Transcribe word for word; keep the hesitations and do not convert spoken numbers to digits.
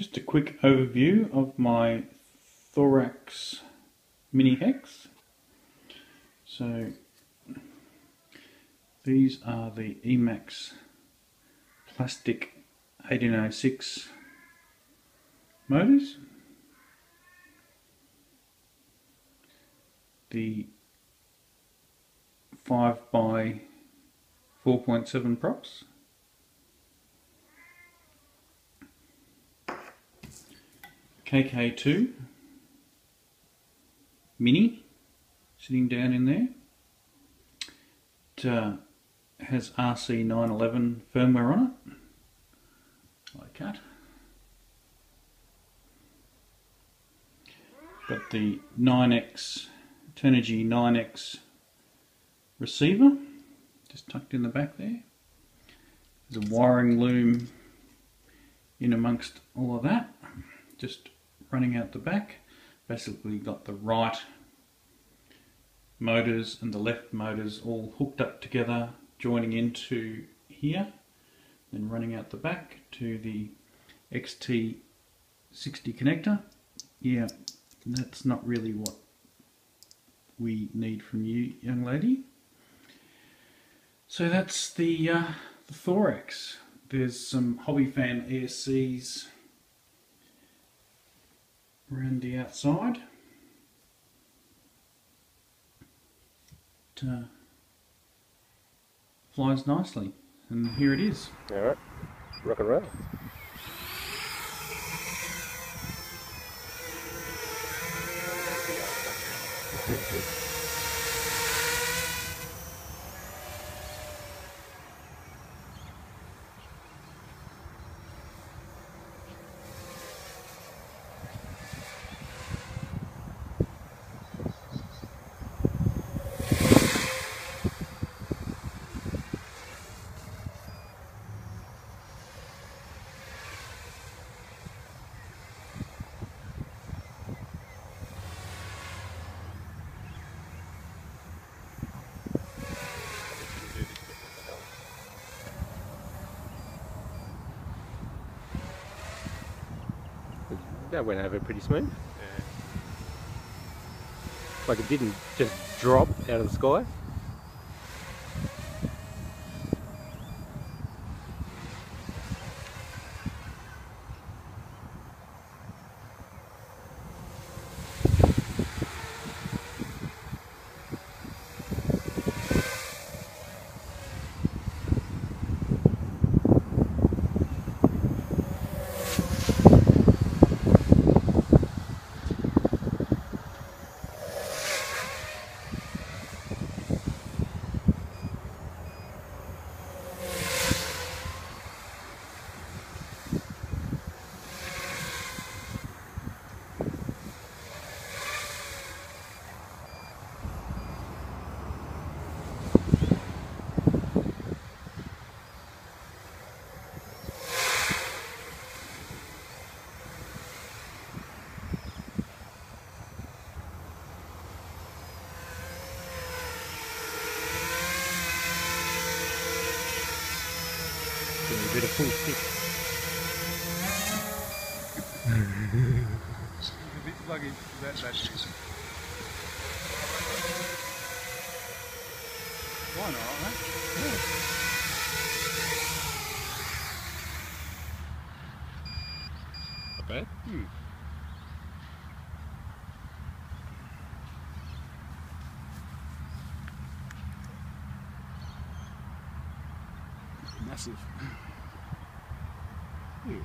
Just a quick overview of my Thorax Mini Hex. So these are the Emax Plastic eighteen oh six motors. The five by four point seven props. K K two Mini sitting down in there. It uh, has R C nine eleven firmware on it, like that. Got the nine X, Turnigy nine X receiver, just tucked in the back there. There's a wiring loom in amongst all of that, just running out the back. Basically got the right motors and the left motors all hooked up together, joining into here, then running out the back to the X T sixty connector. Yeah, that's not really what we need from you, young lady. So that's the, uh, the Thorax. There's some Hobbyfan E S Cs around the outside. It uh, flies nicely, and here it is. All right, rock and roll. That went over pretty smooth. Yeah. Like it didn't just drop out of the sky. Bit of full stick. It's a bit sluggish for that battery. Why not, huh? Yeah. Not bad. Hmm. Massive. Ooh.